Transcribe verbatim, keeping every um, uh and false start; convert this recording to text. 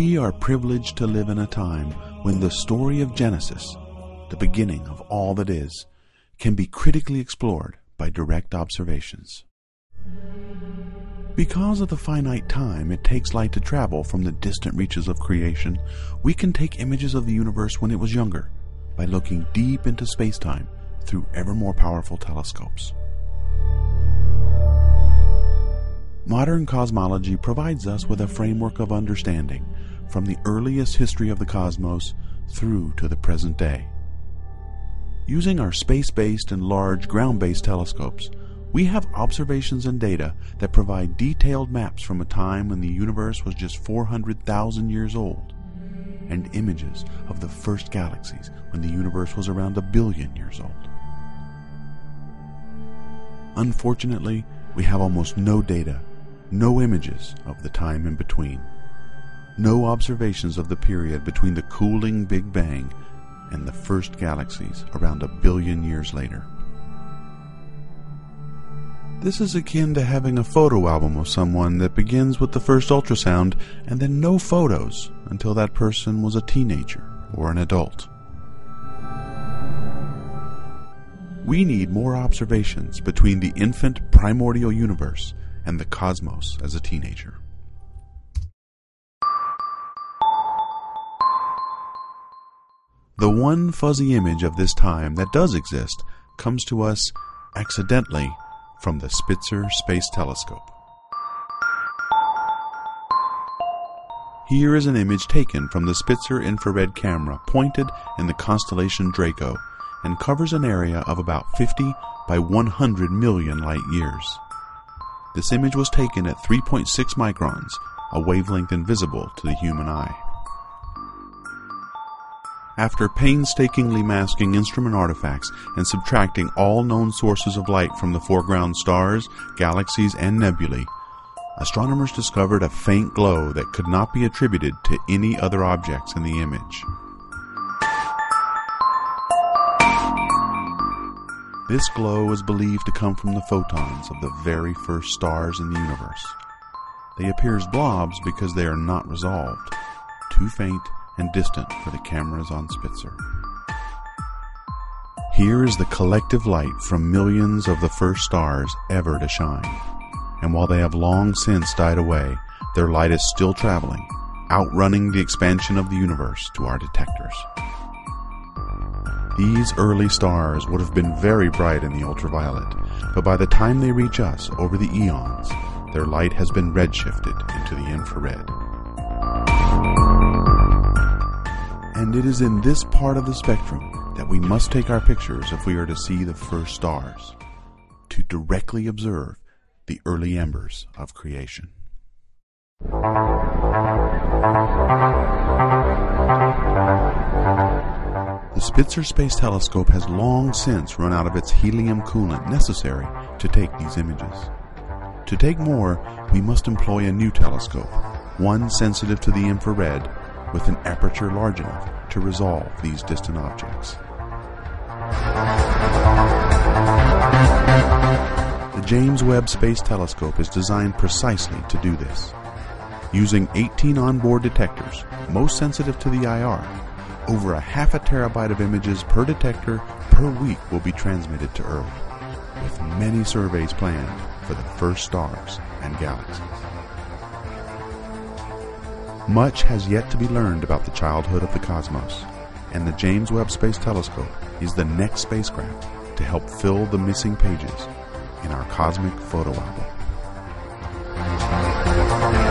We are privileged to live in a time when the story of Genesis, the beginning of all that is, can be critically explored by direct observations. Because of the finite time it takes light to travel from the distant reaches of creation, we can take images of the universe when it was younger by looking deep into space-time through ever more powerful telescopes. Modern cosmology provides us with a framework of understanding from the earliest history of the cosmos through to the present day. Using our space-based and large ground-based telescopes, we have observations and data that provide detailed maps from a time when the universe was just four hundred thousand years old, and images of the first galaxies when the universe was around a billion years old. Unfortunately, we have almost no data, no images of the time in between, no observations of the period between the cooling Big Bang and the first galaxies around a billion years later. This is akin to having a photo album of someone that begins with the first ultrasound and then no photos until that person was a teenager or an adult. We need more observations between the infant primordial universe and the cosmos as a teenager. The one fuzzy image of this time that does exist comes to us accidentally from the Spitzer Space Telescope. Here is an image taken from the Spitzer infrared camera pointed in the constellation Draco and covers an area of about fifty by one hundred million light years. This image was taken at three point six microns, a wavelength invisible to the human eye. After painstakingly masking instrument artifacts and subtracting all known sources of light from the foreground stars, galaxies, and nebulae, astronomers discovered a faint glow that could not be attributed to any other objects in the image. This glow is believed to come from the photons of the very first stars in the universe. They appear as blobs because they are not resolved, too faint and distant for the cameras on Spitzer. Here is the collective light from millions of the first stars ever to shine, and while they have long since died away, their light is still traveling, outrunning the expansion of the universe to our detectors. These early stars would have been very bright in the ultraviolet, but by the time they reach us over the eons, their light has been redshifted into the infrared. And it is in this part of the spectrum that we must take our pictures if we are to see the first stars, to directly observe the early embers of creation. The Spitzer Space Telescope has long since run out of its helium coolant necessary to take these images. To take more, we must employ a new telescope, one sensitive to the infrared, with an aperture large enough to resolve these distant objects. The James Webb Space Telescope is designed precisely to do this. Using eighteen onboard detectors, most sensitive to the I R, over a half a terabyte of images per detector per week will be transmitted to Earth, with many surveys planned for the first stars and galaxies. Much has yet to be learned about the childhood of the cosmos, and the James Webb Space Telescope is the next spacecraft to help fill the missing pages in our cosmic photo album.